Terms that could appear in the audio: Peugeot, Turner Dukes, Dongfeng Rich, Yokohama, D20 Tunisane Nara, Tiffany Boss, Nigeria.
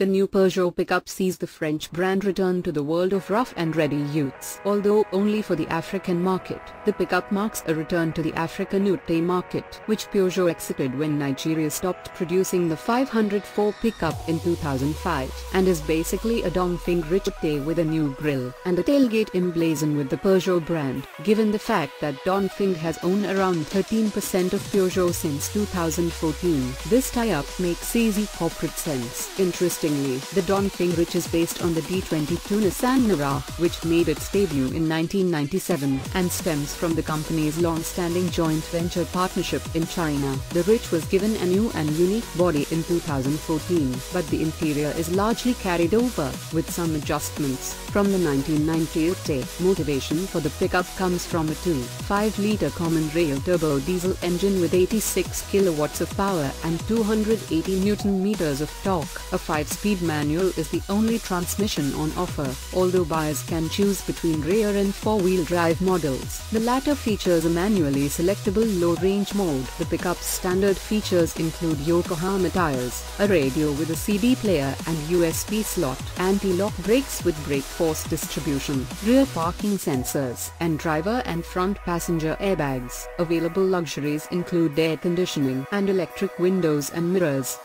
the new Peugeot pickup sees the French brand return to the world of rough-and-ready utes. Although only for the African market, the pickup marks a return to the African ute market, which Peugeot exited when Nigeria stopped producing the 504 pickup in 2005, and is basically a Dongfeng Rich ute with a new grille and a tailgate emblazoned with the Peugeot brand. Given the fact that Dongfeng has owned around 13% of Peugeot since 2014, this tie-up makes easy corporate sense. Interestingly, the Dongfeng Rich is based on the D20 Tunisane Nara, which made its debut in 1997, and stems from the company's long-standing joint venture partnership in China. The Rich was given a new and unique body in 2014, but the interior is largely carried over, with some adjustments, from the 1998. Motivation for the pickup comes from a 2.5-litre common rail turbo diesel engine with 86 kilowatts of power and 280 Newton-meters of torque. A 5-speed manual is the only transmission on offer, although buyers can choose between rear and 4-wheel drive models. The latter features a manually selectable low-range mode. The pickup's standard features include Yokohama tires, a radio with a CD player and USB slot, anti-lock brakes with brake force distribution, rear parking sensors, and driver and front passenger airbags. Available luxuries include air conditioning and electric windows and mirrors.